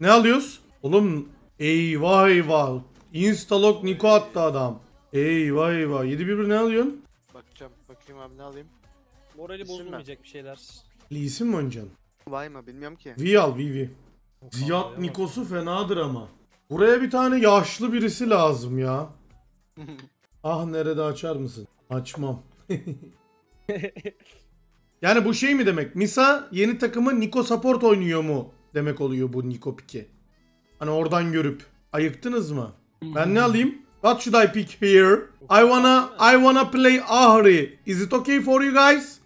Ne alıyoruz? Oğlum eyvah eyvah. Instalog Niko attı adam. Eyvah eyvah. 7-1-1 ne alıyorsun? Bakacağım. Bakayım abi ne alayım. Morali bozulmayacak bir şeyler. Lis'in mi oynayacaksın? Vay mı bilmiyorum ki. V al V. Ziyad Niko'su fenadır ama. Buraya bir tane yaşlı birisi lazım ya. Ah nerede açar mısın? Açmam. Yani bu şey mi demek? Misa yeni takımı Niko support oynuyor mu? Demek oluyor bu Niko piki. Hani oradan görüp. Ayıktınız mı? Ben ne alayım? What should I pick here? I wanna play Ahri. Is it okay for you guys?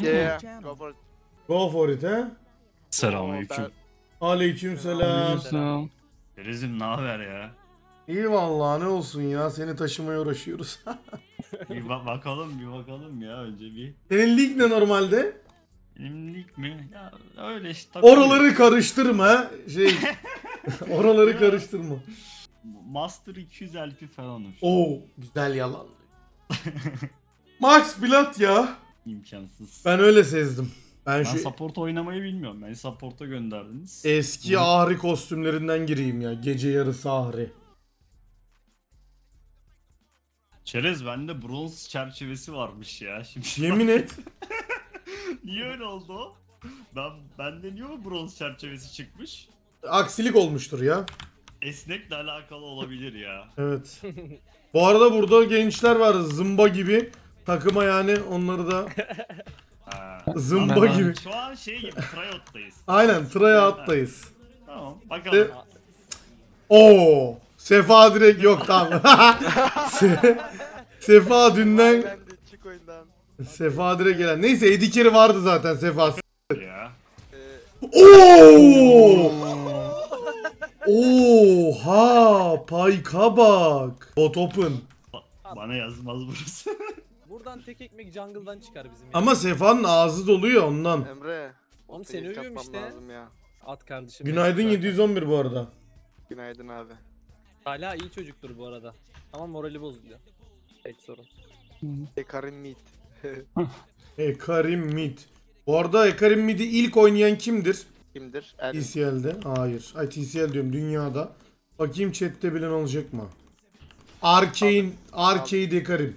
Yeah, go for it, he? Selamünaleyküm. Aleykümselam. Elis'im ne haber ya? İyi vallahi ne olsun ya, seni taşımaya uğraşıyoruz. bir bakalım ya önce bir. Senin lig ne normalde? Benim lig mi? Ya öyle işte. Oraları karıştırma şey. Oraları karıştırma. Master 200 LP falan. Oo güzel yalan. Max Blood ya. İmkansız. Ben öyle sezdim. Ben support oynamayı bilmiyorum. Beni support'a gönderdiniz. Eski Ahri kostümlerinden gireyim ya. Gece yarısı Ahri. Çerez bende bronz çerçevesi varmış ya. Şimdi yemin et. Niye öyle oldu? Bende niye o bronz çerçevesi çıkmış? Aksilik olmuştur ya. Esnekle alakalı olabilir ya. Evet. Bu arada burada gençler var zımba gibi. Takıma yani onları da... Zımba anladım. Gibi. Şu an şey gibi tryout'tayız. Aynen tryout'tayız. Tamam bakalım. Oo, Sefa direkt yok tamam. Sefa dünden. Sefa direkt gelen. Neyse Edikeri vardı zaten Sefa. Oo! Oha! Pyke'a bak. Bot open. Bana yazmaz burası. Buradan tek ekmek jungle'dan çıkar bizim. Ama yani. Sefa'nın ağzı doluyor ondan. Emre. Oğlum seni övüyorum işte. At kardeşim. Günaydın 711 bu arada. Günaydın abi. Hala iyi çocuktur bu arada. Ama morali bozuluyor. Tek sorun. Ekarim Mid. Ekarim Mid. Bu arada Ekarim Mid'i ilk oynayan kimdir? Kimdir? TCL'de. Hayır. Ay TCL diyorum dünyada. Bakayım chat'te bilen olacak mı? Arcade Ekarim.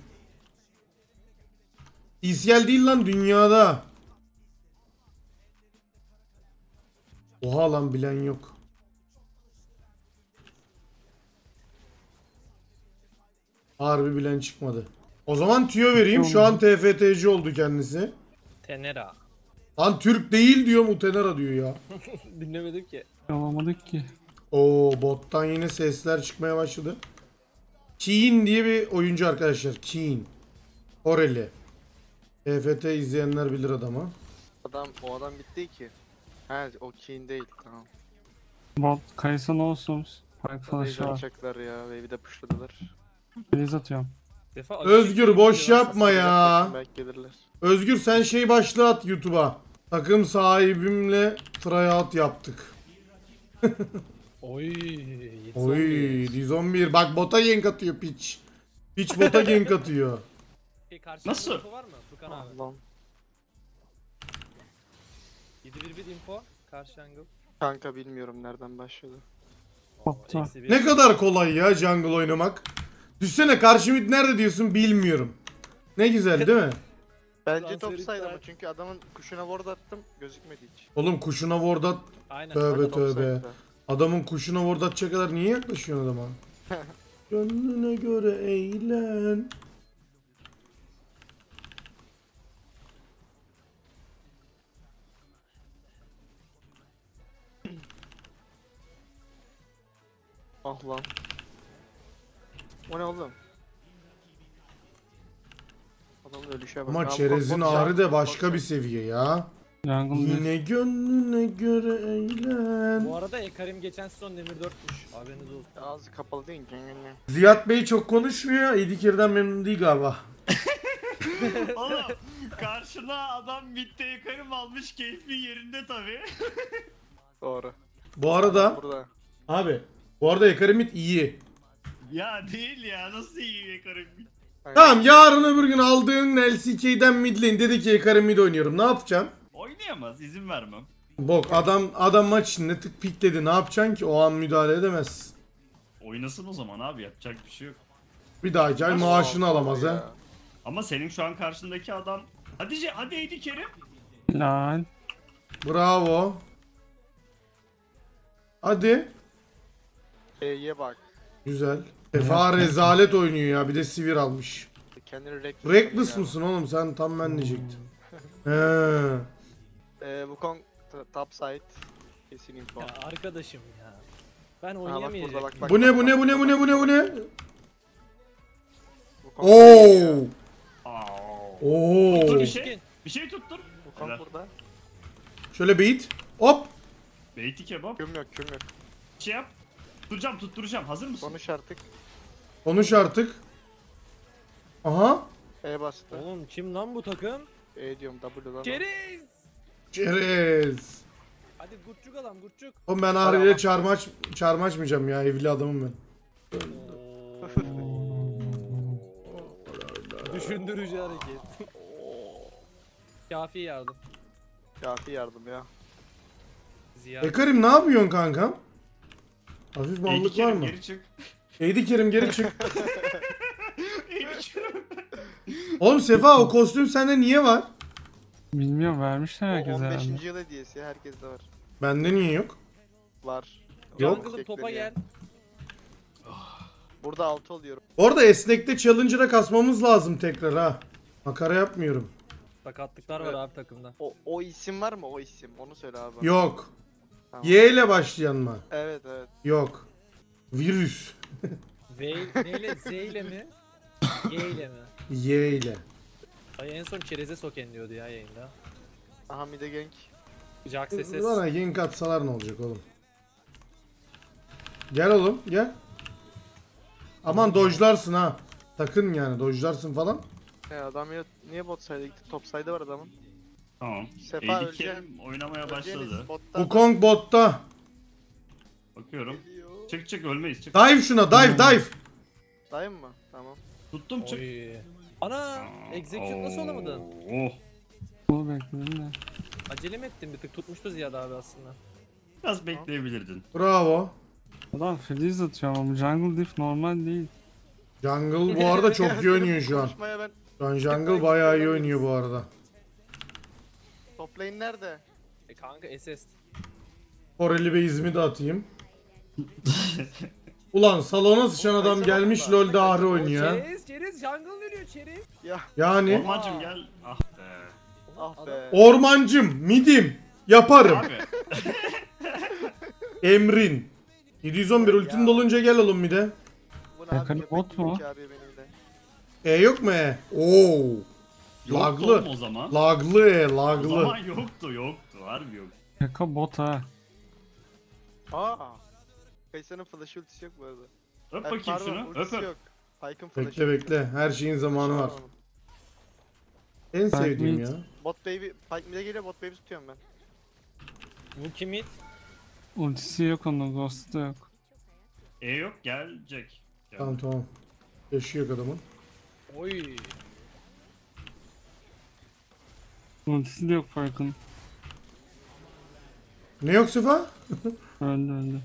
TCL değil lan dünyada. Oha lan bilen yok. Harbi bilen çıkmadı. O zaman tüyo vereyim. Şu an TFTC oldu kendisi. Tenera. Lan Türk değil diyor mu Tenera diyor ya. Dinlemedik ki. Anlamadık ki. Oo bottan yine sesler çıkmaya başladı. Keen diye bir oyuncu arkadaşlar. Keen. Oreli. TFT izleyenler bilir adamı. O adam bitti ki. He o Keen değil tamam. Bot kayısı ne olsun? Pyke flash'ı alacaklar ya ve bir de pushladılar. Eliz atıyorum. Özgür boş yapma ya. Özgür sen şey başla at YouTube'a. Takım sahibimle tryout yaptık. Oy. Oy. Dizon 1 bak bota gank atıyor piç. Piç bota gank atıyor. Nasıl? Var mı? Furkan abi. 7-1-1 info. Karşı angle. Kanka bilmiyorum nereden başladı. Ne kadar kolay ya jungle oynamak. Düşsene karşı mid nerede diyorsun bilmiyorum. Ne güzel değil mi? Bence top saydım çünkü adamın kuşuna ward attım gözükmedi hiç. Oğlum kuşuna ward at. Aynen. Tövbe tövbe. Adamın kuşuna ward atacak kadar niye yaklaşıyorsun adama? Gönlüne göre eğlen. Ah lan. O ne oğlum? Adamın ölüşe bak. Ama çerezin ağrı da başka bir seviye ya. Yine gönlüne göre eğlen. Bu arada Ekarim geçen sezon demir 4'müş. Haberiniz olsun. Ağzı kapalı değil gönlüne. Ziyad Bey çok konuşmuyor. Edikir'den memnun değil galiba. Oğlum karşına adam bitti Ekarim almış keyfi yerinde tabii. Doğru. Bu arada burada. Abi bu arada Ekarim iyi. Ya değil ya nasıl iyi Ekarim Mid? Tamam yarın öbür gün aldığın LCK'den midlane dedi ki Ekarim Mid oynuyorum ne yapacağım? Oynayamaz izin vermem. Bok adam maç içinde tık pikledi, ne yapacaksın ki, o an müdahale edemezsin. Oynasın o zaman abi, yapacak bir şey yok. Bir daha ay maaşını alamaz ya. Ha. Ama senin şu an karşındaki adam hadi Kerim. Lan. Bravo. Hadi. E'ye bak. Güzel. Efa rezalet oynuyor ya, bir de sivir almış. Reckless mısın oğlum sen, tam ben diyecektim. Wukong top side. Kesin info. Ya arkadaşım ya. Ben oynayamayacağım. Bu ne? Oo. Oo. Bir şey tuttur. Wukong burada. Şöyle bait. Hop. Bait'i kebap. Küm yok. Şey yap. Tutturacağım. Hazır mısın? Konuş artık. Aha. E bastı. Oğlum kim lan bu takım? E diyorum W'dan. Çerez. Hadi gurtçuk adam, gurtçuk. Oğlum ben Ahri'yle çarmaçmayacağım ya, evli adamım ben. Düşündürücü hareket. Kafi yardım ya. Karim ne yapıyorsun kankam? Hafif ballık var mı? Eğdi Kerim geri çık. Oğlum Sefa, o kostüm sende niye var? Bilmiyorum, vermişler herkese. 15. yıl hediyesi, herkes de var. Bende niye yok? Var. Jungle'ın topa gel. Burada 6 oluyorum. Orada esnekte challenger'a kasmamız lazım tekrar ha. Makara yapmıyorum. Sakatlıklar var abi takımda. O isim var mı? O isim. Onu söyle abi. Yok. Tamam. Y ile başlayan mı? Evet. Yok. Virüs. Z ile mi? Y ile mi? Y ile. Ay en son çereze soken diyordu ya yayında. Aha mide gank. Jack ses. Bana gank atsalar ne olacak oğlum? Gel oğlum gel. Aman dojlarsın ha. Takın yani dojlarsın falan. Adam ya niye bot sayda gitti? Top sayda var adamın. Tamam. Sefa oynamaya başladı. Wukong botta. Bakıyorum. Geliyor. Çık ölmeyiz çık. Dive şuna dive. Dive mı? Tamam. Tuttum çık. Ana, execution nasıl olamadın? Bunu bekledim de. Acele mi ettin bir tık? Tutmuştu Ziyade abi aslında. Biraz bekleyebilirdin. Bravo. Adam freeze atıyor ama jungle diff normal değil. Jungle bu arada çok iyi oynuyor şu an. Jungle bayağı iyi oynuyor bu arada. Top lane nerede? Kanka SS. Koreli ve İzmi de atayım. Ulan salona sıçan adam gelmiş LoL'de Ahri oynuyor. Çerez jungle ölüyor Çerez. Yani. Ormancım gel. Ah be. Ormancım midim yaparım. Emrin. 711 ultim dolunca gel oğlum bir de. Yakın bot mu? Yok mu E? Oo. Laglı. Laglı. O zaman yoktu harbi yok. Yakın bot ha. Kaysan'ın flash ultisi yok bu arada. Öp bakayım şunu. Öp. Bekle. Her şeyin zamanı var. En sevdiğim ya. Bot baby. Pyke mid'e geliyor. Bot baby tutuyorum ben. Bu kim mid? Ultisi yok onun. Ghost'u da yok. E yok. Gelecek. Tamam. Yaşı yok adamın. Oy. Ultisi de yok Pyke'ın. Ne yok Sefa? Öldü.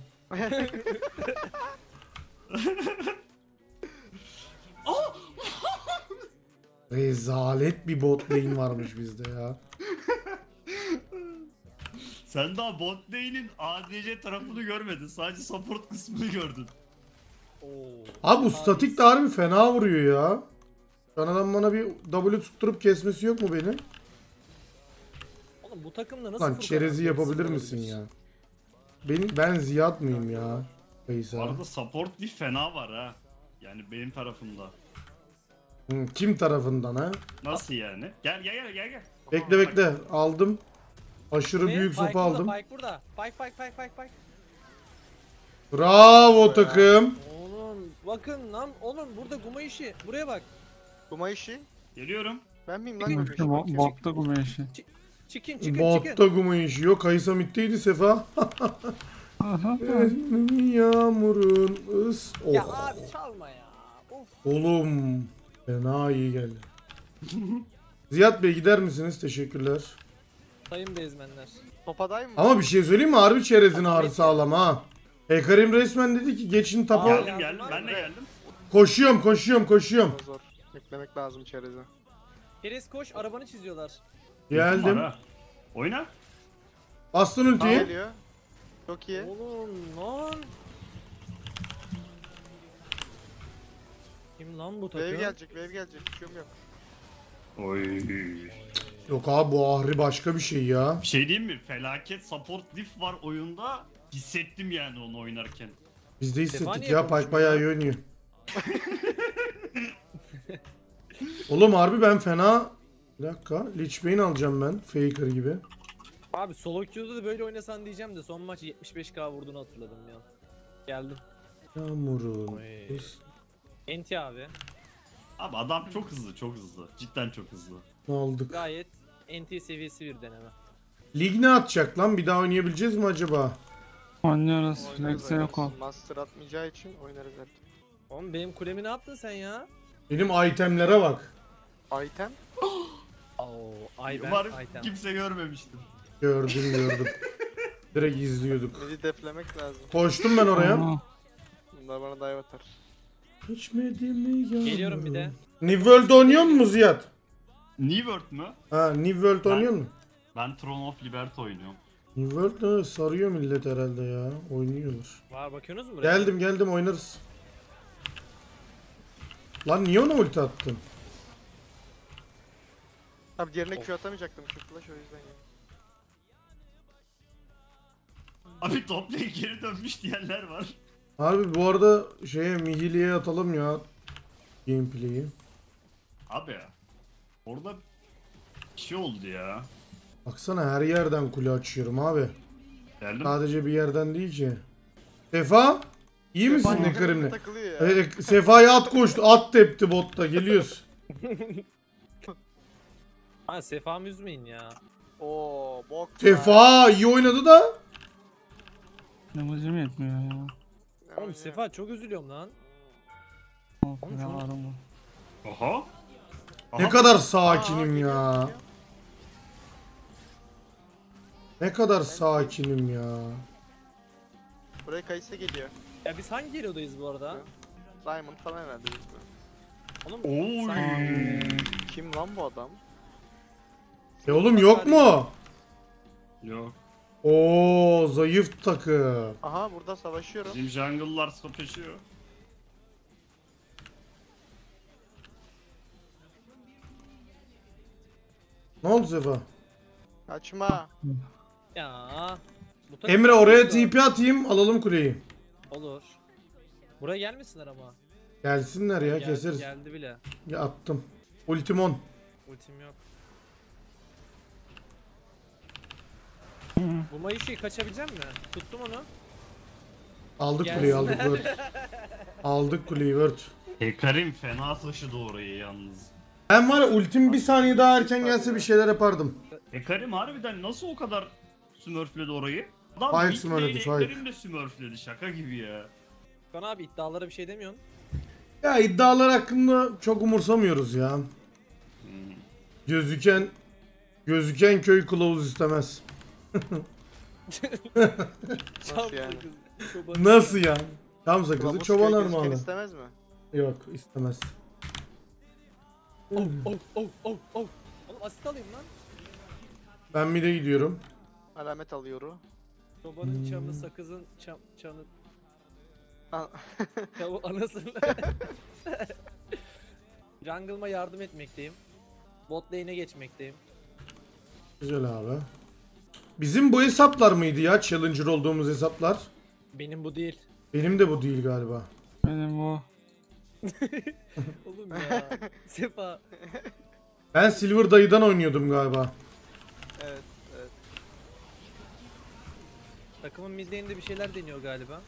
Rezalet bir bot lane varmış bizde ya. Sen daha bot lane'in ADC tarafını görmedin, sadece support kısmını gördün. Abi bu statik de harbi fena vuruyor ya. Kanadan bana bir W tutturup kesmesi yok mu beni? Oğlum bu takımda nasıl? Lan çerezi yapabilir misin ya? Ben Ziyad mıyım ya? Bu arada support bir fena var ha. Yani benim tarafımda. Kim tarafından ha? Nasıl yani? Gel. Bekle. Aldım. Aşırı büyük sopa aldım. Pyke burada. Pyke. Bravo takım. Oğlum bakın lan oğlum burada guma işi. Buraya bak. Guma işi? Geliyorum. Ben miyim lan? Botta guma işi. Çıkın. Botta guma işi. Yok Kaysa mitteydi Sefa. Yağmurun ıs. Ya abi çalma ya. Of. Oğlum. Fena iyi geldi. Ziyad Bey gider misiniz? Teşekkürler. Sayın bezmenler. Topadayım mı? Ama bir şey söyleyeyim mi? Harbi çerezin ağrı sağlam ha. Hekarim resmen dedi ki geçin tapa. Geldim geldim, ben de geldim. Koşuyorum. Zor. Beklemek lazım çereze. Çerez koş, arabanı çiziyorlar. Geldim. Oyna. Bastın ultiyi. Çok iyi. Oğlum lan. Kim lan bu takım? Wave gelecek. Bir şeyim yok. Oy. Yok abi bu Ahri başka bir şey ya. Bir şey diyeyim mi? Felaket support diff var oyunda. Hissettim yani onu oynarken. Biz de hissettik ya. Pyke bayağı iyi oynuyor. Oğlum harbi ben fena. Bir dakika. Lich Bane alacağım ben. Faker gibi. Abi solo queue'da da böyle oynasan diyeceğim de son maç 75k vurduğunu hatırladım ya. Geldim. Yağmurun. Enti abi. Abi adam çok hızlı, çok hızlı. Cidden çok hızlı. Ne aldık? Gayet enti seviyesi bir deneme. Lig ne atacak lan? Bir daha oynayabileceğiz mi acaba? Oynuyoruz. Flex'e yok ol. Master atmayacağı için oynarız artık. Oğlum benim kulemi ne yaptın sen ya? Benim itemlere bak. Item? Umarım kimse görmemiştim. Gördüm. Direkt izliyorduk. Bizi deflemek lazım. Koştum ben oraya. Bunlar bana dive atar. Geliyorum bir de. Nivel'de oynuyor mu Ziyad? Nivel'de mi? Ha, Nivel'de oynuyor mu? Ben Throne of Liberty oynuyorum. Nivel'de sarıyor millet herhalde ya. Oynuyorlar. Var bakıyorsunuz mu? Geldim oynarız. Lan niye ona ulti attın? Abi diğerine Q atamayacaktım şu flash o yüzden ya. Abi top lane geri dönmüş diyenler var. Abi bu arada şeye Mihili'ye atalım ya gameplay'i. Abi ya orada bir şey oldu ya. Baksana her yerden kule açıyorum abi. Geldim. Sadece bir yerden değil ki. Sefa iyi misin Hekarim'le? Sefa'ya at koştu, at tepti botta, geliyoruz. Ha Sefa'mı üzmeyin ya. Oo bok. Sefa iyi oynadı da. Namazım yetmiyor ya. Oğlum Sefa çok üzülüyorum lan. Oh, aha. Ne kadar sakinim ya. Ne kadar sakinim ya. Buraya kayısı geliyor. Ya biz hangi geliyoruz bu arada? Diamond falan herhalde biz de. Oğlum kim lan bu adam? E oğlum yok mu? Yok. Oo zayıf takım. Aha burada savaşıyorum. Bizim jungle'lar savaşıyor. Ne oldu Sefa? Kaçma. Ya. Emre oraya TP atayım, alalım kuleyi. Olur. Buraya gelmesinler ama. Gelsinler ya, keseriz. Geldi bile. Ya attım. Ultim on. Ultim yok. Bu Mayışı'yı kaçabilecek mi? Tuttum onu. Aldık kuleyi, aldık Word. Aldık kuleyi Word. Hekarim fena taşıdı orayı yalnız. Ben var ya ultim bir saniye daha erken gelse bir şeyler yapardım. Hekarim harbiden nasıl o kadar smurfledi orayı? Adam bitleyin Hekarim de smurfledi, şaka gibi ya. Kan abi iddialara bir şey demiyorsun. Ya iddialar hakkında çok umursamıyoruz ya. Gözüken köy kılavuz istemez. Nasıl yani? Nasıl ya? Tam sakızı çoban armağanı. İstemez mi? Yok istemez. Oh. Oğlum asist alayım lan. Ben mid'e gidiyorum. Alamet alıyorum. Çobanın çamı, sakızın çanı. Ya bu anasını. Jungle'ma yardım etmekteyim. Bot lane'e geçmekteyim. Güzel abi. Bizim bu hesaplar mıydı ya? Challenger olduğumuz hesaplar. Benim bu değil. Benim de bu değil galiba. Benim bu. Oğlum ya. Sefa. Ben Silver Dayı'dan oynuyordum galiba. Evet. Takımın midlane'de bir şeyler deniyor galiba.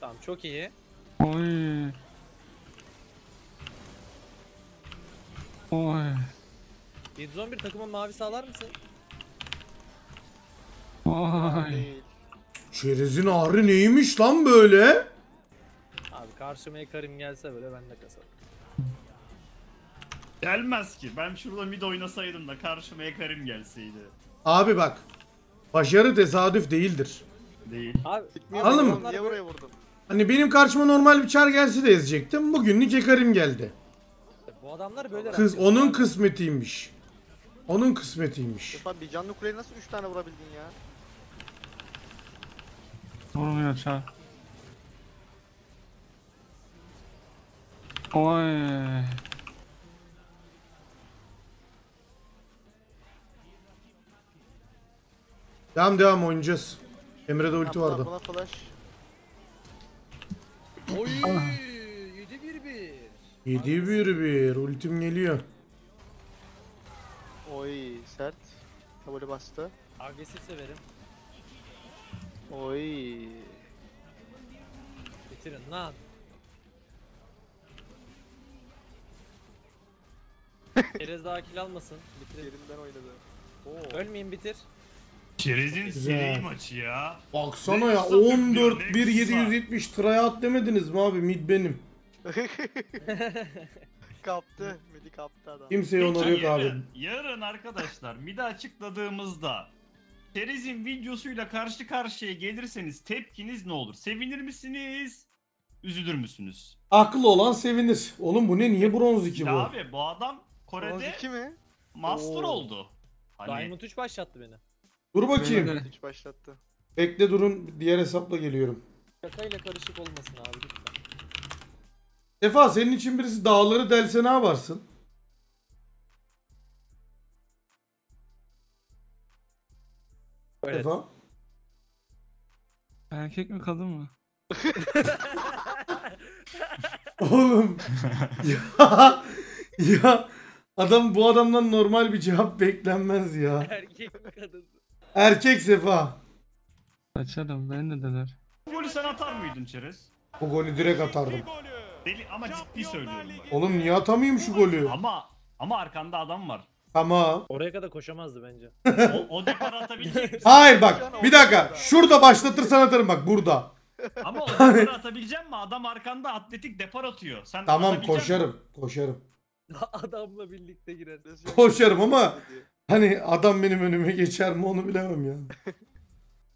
Tamam çok iyi. Oy. 711 takımın mavi sağlar mısın? Vay. Çerezin ağrı neymiş lan böyle? Abi karşıma Hekarim gelse böyle ben de kasarım. Gelmez ki. Ben şurada mid oynasaydım da karşıma Ekarim gelseydi. Abi bak. Başarı tesadüf değildir. Değil. Anladın mı? Niye buraya vurdum? Hani benim karşıma normal bir çar gelse de ezecektim. Bugünlük Ekarim geldi. Bu adamlar böyle. Kız onun kısmetiymiş. Onun kısmetiymiş. Ulan bir canlı kuleye nasıl 3 tane vurabildin ya? Vurmuyor çar. Oy. Devam oynayacağız. Emre'de ulti vardı. Oy! 7-1-1. 7-1-1. Ultim geliyor. Oy, sert. Tabule bastı. Agresif severim. Oy! Bitirin lan. Çerez daha kill almasın. Bitirin. Yerimden oynadı. Oo. Ölmeyin, bitir. Çerez'in seri maçı ya. Baksana ne ya, 14-1-770 tryout demediniz mi abi? Mid benim. Kaptı. Mid'i kaptı adam. Kimseye onarı yok abi. Yarın arkadaşlar mid'i açıkladığımızda Çerez'in videosuyla karşı karşıya gelirseniz tepkiniz ne olur? Sevinir misiniz? Üzülür müsünüz? Aklı olan sevinir. Oğlum bu ne? Niye bronz 2 bu? Ya abi bu adam Kore'de master oldu. Hani... Diamond 3 başlattı beni. Dur bakayım. Başlattı. Bekle durun, diğer hesapla geliyorum. Şakayla karışık olmasın abi lütfen. Sefa senin için birisi dağları delse ne yaparsın? Evet. Sefa? Erkek mi kadın mı? Oğlum. Ya adam, bu adamdan normal bir cevap beklenmez ya. Erkek mi kadın? Erkek Sefa. Açarım ben ne deler. Bu golü sen atar mıydın Çerez? Bu golü direkt atardım. Deli, ama ciddi söylüyorum. Oğlum niye atamayayım şu golü? Ama arkanda adam var. Ama oraya kadar koşamazdı bence. O depar atabilecek misin? Hayır bak bir dakika. Şurada başlatırsan atarım bak burada. Ama o deparı atabilecek mi? Adam arkanda atletik depar atıyor. Sen tamam koşarım. Mi? Koşarım. Adamla birlikte girer. Koşarım ama... Hani adam benim önüme geçer mi onu bilemem ya.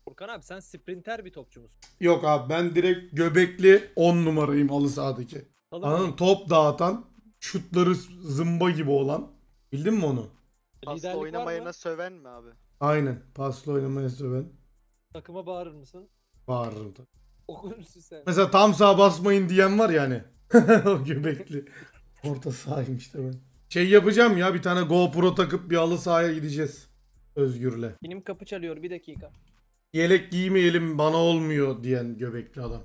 Furkan abi sen sprinter bir topçu musun? Yok abi ben direkt göbekli 10 numarayım halı sahadaki. Anladın, top dağıtan, şutları zımba gibi olan. Bildin mi onu? Pasla oynamayana söven mi abi? Aynen, pasla oynamaya söven. Takıma bağırır mısın? Bağırırım tabii. Okur musun sen? Mesela tam sağa basmayın diyen var yani. O göbekli. Orta sahayım işte ben. Şey yapacağım ya, bir tane GoPro takıp bir halı sahaya gideceğiz Özgür'le. Benim kapı çalıyor, bir dakika. Yelek giymeyelim bana olmuyor diyen göbekli adam.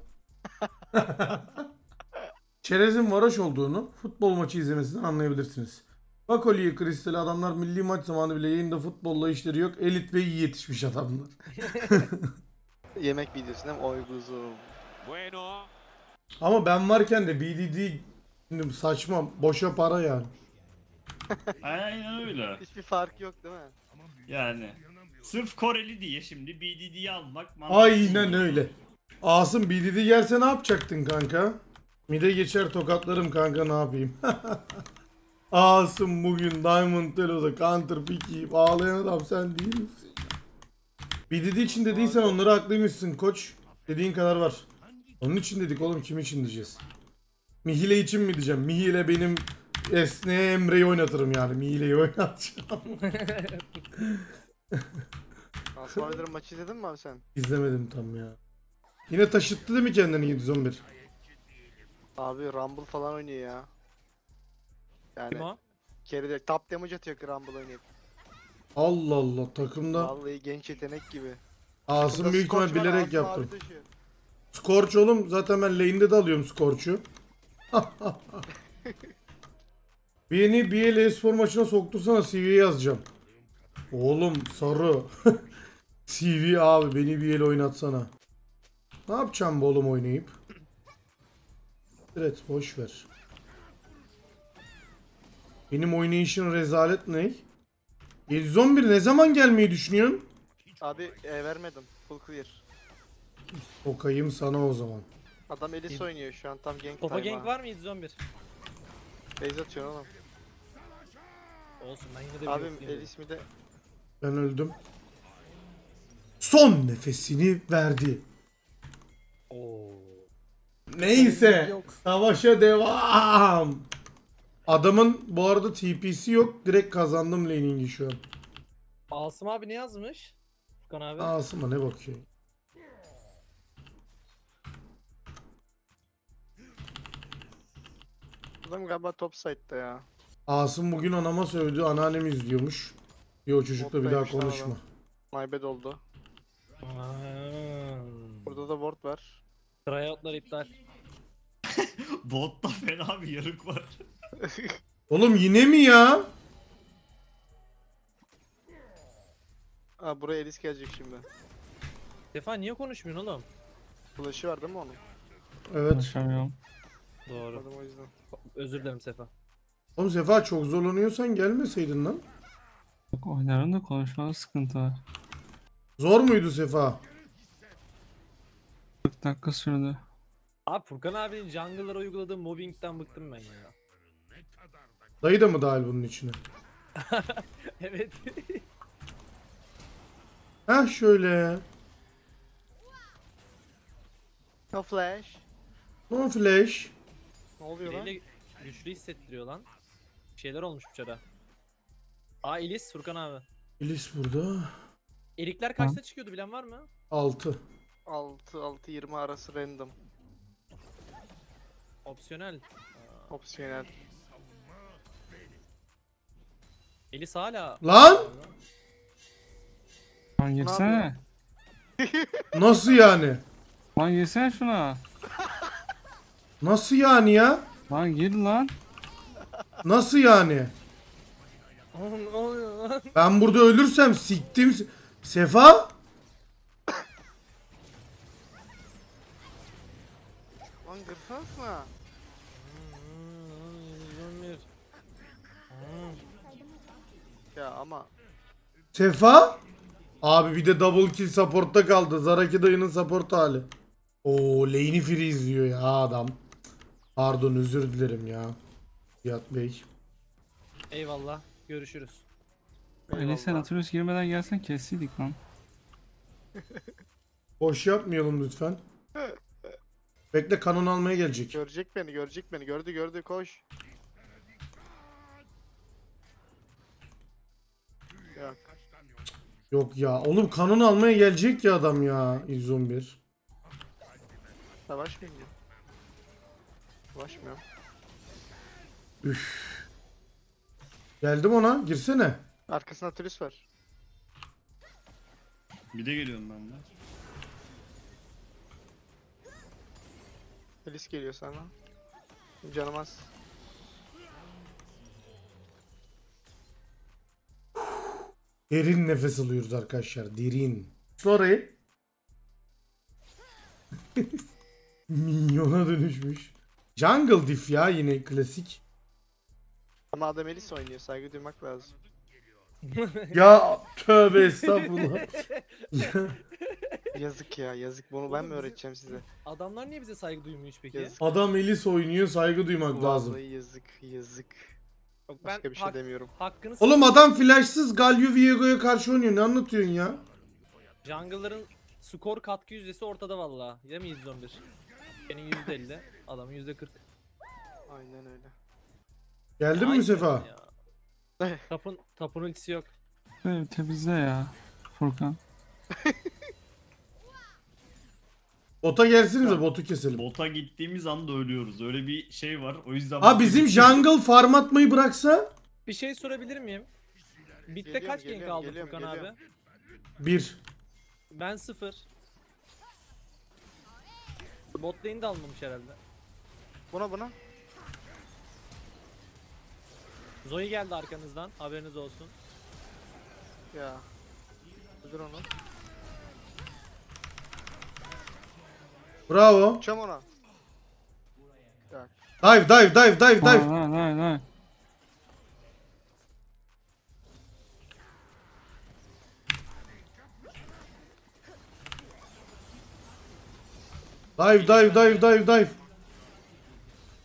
Çerez'in varoş olduğunu futbol maçı izlemesinden anlayabilirsiniz. Bakoli'yi kristali adamlar milli maç zamanı bile yayında futbolla işleri yok. Elit ve iyi yetişmiş adamlar. Yemek videosunda oy kuzum. Ama ben varken de BDD saçma, boşa para yani. Aynen öyle. Hiçbir fark yok değil mi? Yani sırf Koreli diye şimdi BDD'yi almak mantıklı. Aynen öyle. Asım BDD gelse ne yapacaktın kanka? Mide geçer tokatlarım kanka, ne yapayım? Asım bugün Diamond Telo'da counter pick yiyip ağlayan adam sen değil misin? BDD için dediysen onları haklıymışsın koç. Dediğin kadar var. Onun için dedik oğlum, kim için diyeceğiz? Mihile için mi diyeceğim? Mihile benim... Esne'ye Emre'yi oynatırım yani. Mile'yi oynatacağım. Aslanların maçı izledin mi abi sen? İzlemedim tam ya. Yine taşıttı değil mi kendini 711? Abi Rumble falan oynuyor ya. Yani kere top damage atıyor ki Rumble oynayıp. Allah Allah takımda. Vallahi genç yetenek gibi. Asım büyük ihtimal bilerek yaptım. Scorch oğlum zaten ben lane'de de alıyorum Scorch'u. Beni BL espor maçına soktursana, CV'ye yazacağım. Oğlum sarı. CV abi beni BL oynatsana. Ne yapacağım bu oğlum oynayıp? Evet boş ver. Benim oynayışın rezalet ne? 711 ne zaman gelmeyi düşünüyorsun? Abi vermedim. Full clear. Sokayım sana o zaman. Adam Elis oynuyor şu an, tam gank time. Topa gank var mı 711? Base atıyor oğlum. Olsun ben yine de abim Elis mi de? Ben öldüm. Son nefesini verdi. Oo. Neyse. Savaşa devam. Adamın bu arada TP'si yok. Direkt kazandım laning'i şu an. Asım abi ne yazmış? Furkan abi. Asım'a ne bakıyor? Adam galiba top site'da ya. Asım bugün anama sövdü. Anneannemi izliyormuş. Yo çocukla bir daha konuşma. Maybet oldu. Burada da ward var. Tryoutlar iptal. Botta fena bir yarık var. Oğlum yine mi ya? Aa buraya Elis gelecek şimdi. Stefan niye konuşmuyorsun oğlum? Flash'ı var değil mi onun? Evet. Konuşamıyorum. Doğru. O yüzden. Özür dilerim Sefa. Oğlum Sefa çok zorlanıyorsan gelmeseydin lan. Bak oynarım da konuşmada sıkıntı var. Zor muydu Sefa? 40 dakika sürdü. Abi Furkan abinin jungle'lara uyguladığı mobbing'den bıktım ben ya. Dayı da mı dahil bunun içine? Evet. Ha şöyle. No flash. No flash. Ne oluyor lan? Güçlü hissettiriyor lan. Bir şeyler olmuş bıçara. Aa Elis Furkan abi. Elis burada. Erikler kaçta ha çıkıyordu bilen var mı? 6. 6-20 arası random. Opsiyonel. Opsiyonel. Elis hala. Lan! Lan geçsene. Nasıl yani? Lan geçsene şuna. Nasıl yani ya? Lan gir lan. Nasıl yani? Ben burada ölürsem siktim. Sefa? Lan gırsız mı? Ya ama Sefa? Abi bir de double kill supportta kaldı. Zaraki dayının support hali. Oo lane'i free izliyor ya adam. Pardon özür dilerim ya. Fiyat Bey. Eyvallah. Görüşürüz. Öyleyse Nautilus girmeden gelsen kesseydik lan. Boş yapmayalım lütfen. Bekle kanon almaya gelecek. Görecek beni, görecek beni. Gördü, gördü. Koş. Yok. Yok ya. Oğlum kanon almaya gelecek ya adam ya. 111. Savaş mı gidiyor? Savaşmıyor. Üff. Geldim ona. Girsene. Arkasında Nautilus var. Bir de geliyorum ben de. Elis geliyor sana. Canım az. Derin nefes alıyoruz arkadaşlar. Derin. Sorry. Minyona dönüşmüş. Jungle diff ya yine klasik. Ama adam Elis oynuyor. Saygı duymak lazım. Ya tövbe estağfurullah. Yazık ya yazık. Bunu ben mi öğreteceğim size? Adamlar niye bize saygı duymuyor hiç peki? Yazık. Adam Elis oynuyor. Saygı duymak vallahi lazım. Yazık yazık. Yok, başka ben bir şey demiyorum. Oğlum adam flashsız Galio Viego'ya karşı oynuyor. Ne anlatıyorsun ya? Jungle'ların skor katkı yüzdesi ortada valla. Değil mi 111? Senin %50. Adamın %40. Aynen öyle. Geldin mi Sefa? Tapun ultisi yok. Evet temizle ya Furkan. Bota gelsinize botu keselim. Bota gittiğimiz anda ölüyoruz. Öyle bir şey var. O yüzden ha bizim jungle farm atmayı bıraksa? Bir şey sorabilir miyim? Bitte kaç gank aldın Furkan abi? 1. Ben 0. Bot lane'i de almamış herhalde. Buna. Zoe geldi arkanızdan. Haberiniz olsun. Ya. Dur onu. Bravo. Çam ona. Dive. Hayır. Dive.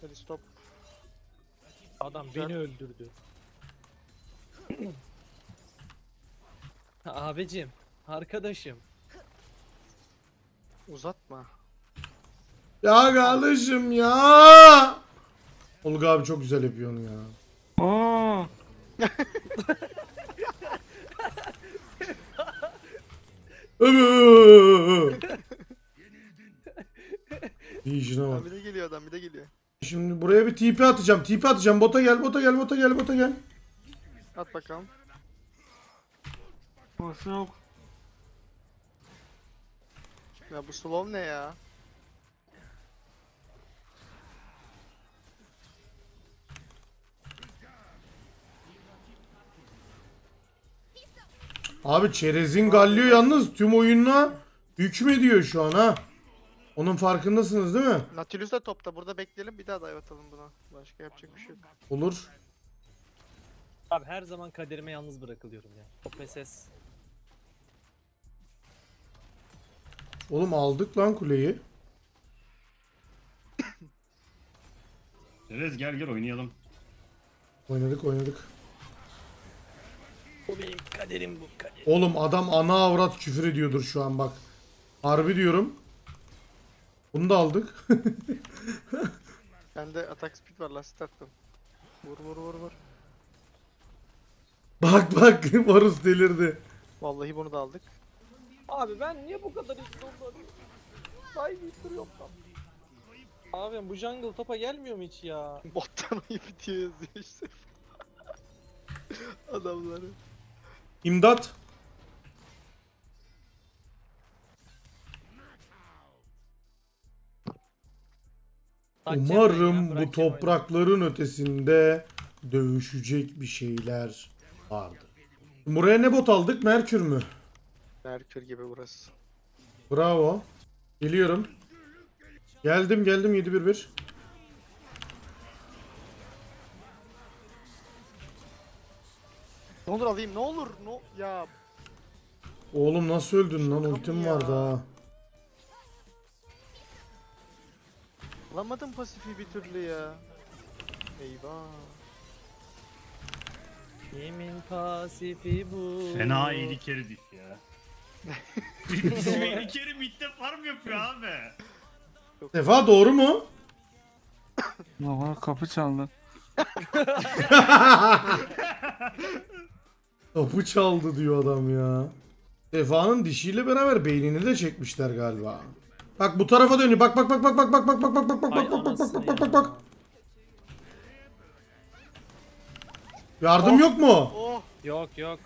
Hadi stop. Adam beni öldürdü. Abicim, arkadaşım. Uzatma. Ya kardeşim ya. Olga abi çok güzel yapıyor onu ya. Aa. İşine bak. Bir de geliyor adam, bir de geliyor. Şimdi buraya bir TP atacağım. TP atacağım. Bota gel, bota gel, bota gel, bota gel. At bakalım. Basın. Ya bu slow ne ya? Abi çerezin Galio yalnız tüm oyununa hükmediyor şu an ha. Onun farkındasınız değil mi? Nautilus da topta. Burada bekleyelim, bir daha dive atalım buna. Başka yapacak bir şey yok. Olur. Abi her zaman kaderime yalnız bırakılıyorum ya. Top ses. Oğlum aldık lan kuleyi. Çerez gel gel oynayalım. Oynadık oynadık. O benim kaderim, bu kaderim. Oğlum adam ana avrat küfür ediyordur şu an bak. Harbi diyorum. Bunu da aldık. Bende atak speed var, lastik attım. Vur vur vur vur. Bak bak Varus delirdi. Vallahi bunu da aldık. Abi ben niye bu kadar izliyorum? Vay bir yok lan. Abi bu jungle topa gelmiyor mu hiç ya? Bottan ayı bitiyor yazıyor işte. Adamları. İmdat. Umarım bu toprakların ötesinde dövüşecek bir şeyler vardı. Buraya ne bot aldık? Merkür mü? Merkür gibi burası. Bravo. Geliyorum. Geldim geldim 7-1-1. Ne olur alayım ne olur no ya. Oğlum nasıl öldün lan, ultim vardı ha. Alamadım pasifi bir türlü ya. Eyvah. Kimin pasifi bu? Fena iyilik yeri dik ya. Bizim iyilik yeri midde farm yapıyor abi. Sefa doğru mu? Baba kapı çaldı. Kapı çaldı diyor adam ya. Sefa'nın dişiyle beraber beynini de çekmişler galiba. Bak bu tarafa dönüyor. Bak bak bak bak bak bak bak bak bak bak bak bak bak bak bak bak bak. Yardım yok mu? Yok yok.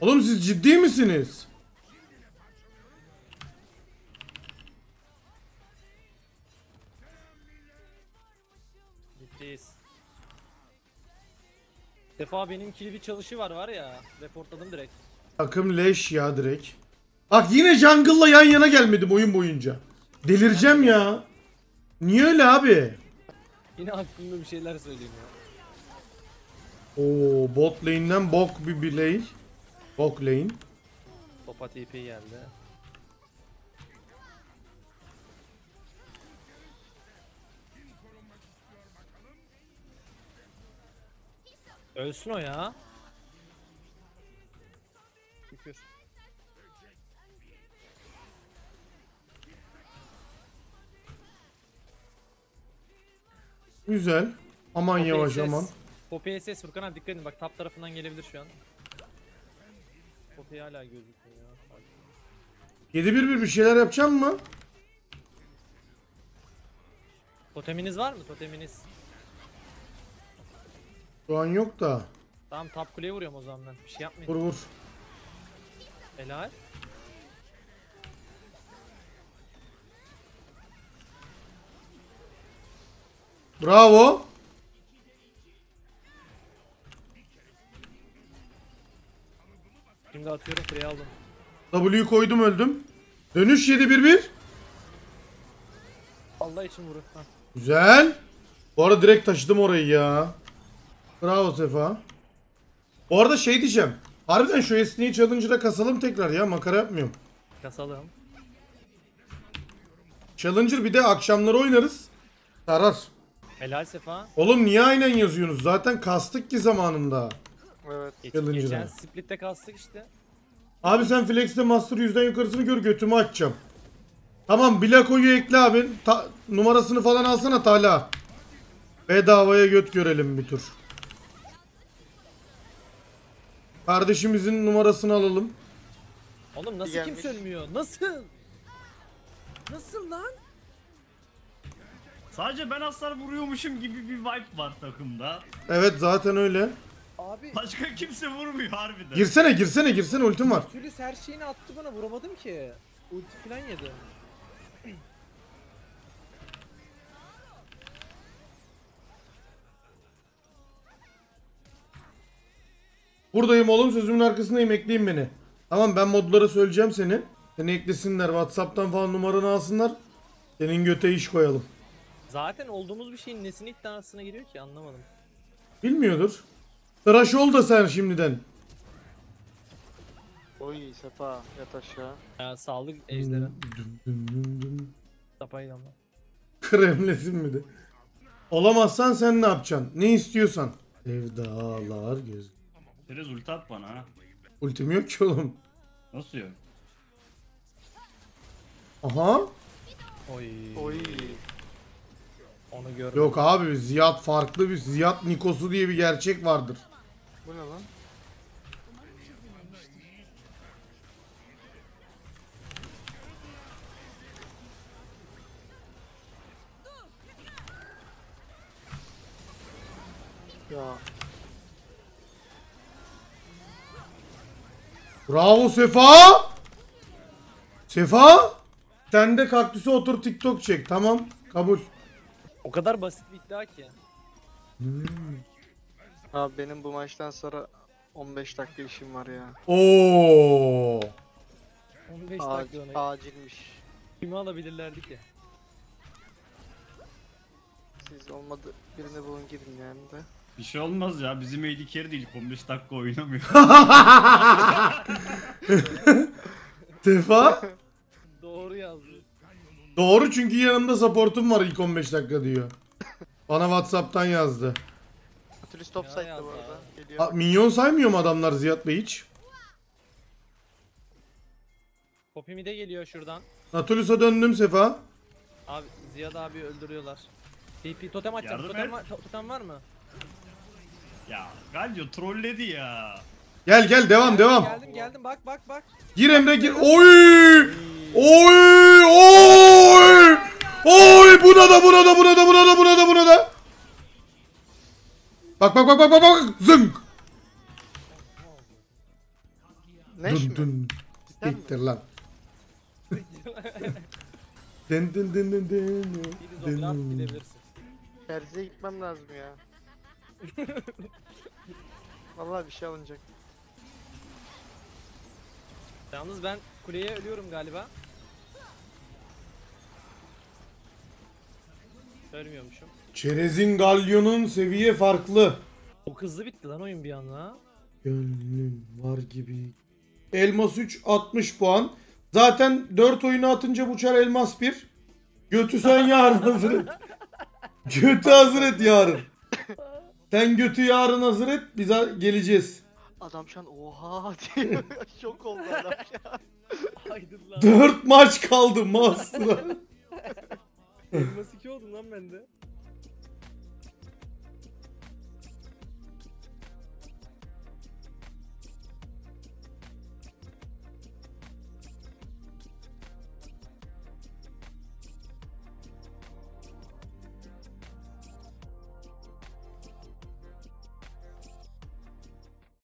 Oğlum siz ciddi misiniz? Ciddiyiz. Defa benim kilidi çalışı var ya. Reportladım direkt. Takım leş ya direkt. Bak yine jungle'la yan yana gelmedim oyun boyunca. Delireceğim ya. Niye öyle abi? Yine aklımda bir şeyler söyleyeyim ya. Oo bot lane'den bok bir biley. Bok lane. Topa TP geldi. Ölsün o ya. Şükür. Güzel. Aman Poppy yavaş SS. Aman. Poppy SS Furkan abi dikkat edin bak top tarafından gelebilir şu an. Poppy hala gözüküyor ya. 7-1-1 bir şeyler yapacağım mı? Toteminiz var mı? Toteminiz. Şu an yok da. Tamam top kuleye vuruyorum o zaman ben. Bir şey yapmayın. Vur vur. Helal. Bravo. Şimdi atıyorum, free aldım. W'yu koydum, öldüm. Dönüş 7-1-1. Allah için vurur. Güzel. Bu arada direkt taşıdım orayı ya. Bravo Sefa. Bu arada şey diyeceğim. Harbiden şu esneyi challenge'da kasalım tekrar ya. Makara yapmıyorum. Kasalım. Challenger bir de akşamları oynarız. Sarar. Helal Sefa. Oğlum niye aynen yazıyorsunuz? Zaten kastık ki zamanında. Evet. Geçen split'te kastık işte. Abi sen Flex'te Master 100'den yukarısını gör, götümü açacağım. Tamam, Blako'yu ekle abi. Numarasını falan alsana Talha. Bedavaya göt görelim bir tur. Kardeşimizin numarasını alalım. Oğlum nasıl kim sönmüyor? Nasıl? Nasıl lan? Sadece ben hasar vuruyormuşum gibi bir vibe var takımda. Evet zaten öyle. Abi, başka kimse vurmuyor harbiden. Girsene ultim var. Tülüs her şeyini attı bana, vuramadım ki. Ulti falan yedi. Buradayım oğlum, sözümün arkasındayım, ekleyin beni. Tamam, ben modlara söyleyeceğim seni. Seni eklesinler, WhatsApp'tan falan numaranı alsınlar. Senin göte iş koyalım. Zaten olduğumuz bir şeyin nesini iddiasına giriyor ki, anlamadım. Bilmiyordur. Tıraş ol da sen şimdiden. Oy Safa, yat aşağı. Ya sağlık ejderha. Sapayla mı? Kremlesin mi de? Olamazsan sen ne yapacaksın? Ne istiyorsan. Sevdalar göz. Biraz ulti at bana ha. Ultim yok ki oğlum. Nasıl yok? Aha. Oy. Onu görmedim. Yok abi, Ziyad farklı, bir Ziyad Nikosu diye bir gerçek vardır. Bu ne lan? Ya. Bravo Sefa! Sefa! Sen de kaktüse otur TikTok çek. Tamam, kabul. O kadar basit bir iddia ki. Abi benim bu maçtan sonra 15 dakika işim var ya. Oo. 15 dakika ona. Acilmiş. Kimi alabilirlerdi ki? Siz olmadı birini bulun gidin yani de. Bir şey olmaz ya, bizim AD carry değil, 15 dakika oynamıyor. Defa? Doğru yazdı. Doğru, çünkü yanımda supportum var ilk 15 dakika diyor. Bana WhatsApp'tan yazdı. Nautilus top side'da bu arada. Minyon saymıyor mu adamlar Ziyad Bey hiç? Popimi de geliyor şuradan. Natulus'a döndüm Sefa. Abi Ziyad abi öldürüyorlar. TP totem atacağım. Totem var mı? Ya Galio trolledi ya. Gel devam. Geldim bak. Gir Emre gir. Oy buna da. Bak. Zınk. Dün. Siktir lan. Den. Terziye gitmem lazım ya. Vallahi bir şey alınacak. Yalnız ben kuleye ölüyorum galiba. Ölmüyormuşum. Çerez'in Galio'nun seviye farklı. O hızlı bitti lan oyun bir anda. Gönlüm var gibi. Elmas 3 60 puan. Zaten 4 oyunu atınca buçar elmas 1. Götü sen yarın hazır et. Götü hazır et yarın. Sen götü yarın hazır et, biz geleceğiz. Adam şu an oha diyor. Şok oldu adam ya. 4 maç kaldı Master'a. Elmas 2 oldum lan bende.